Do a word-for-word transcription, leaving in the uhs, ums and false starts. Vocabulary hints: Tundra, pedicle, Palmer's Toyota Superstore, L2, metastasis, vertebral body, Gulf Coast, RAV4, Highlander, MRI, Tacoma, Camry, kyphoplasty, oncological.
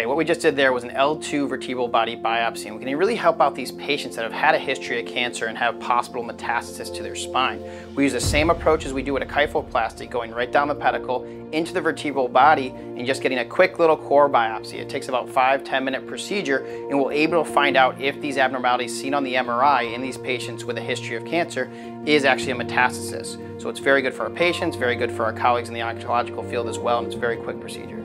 Okay, what we just did there was an L two vertebral body biopsy, and we can really help out these patients that have had a history of cancer and have possible metastasis to their spine. We use the same approach as we do with a kyphoplasty, going right down the pedicle into the vertebral body and just getting a quick little core biopsy. It takes about five, ten minute procedure, and we'll able to find out if these abnormalities seen on the M R I in these patients with a history of cancer is actually a metastasis. So it's very good for our patients, very good for our colleagues in the oncological field as well, and it's a very quick procedure.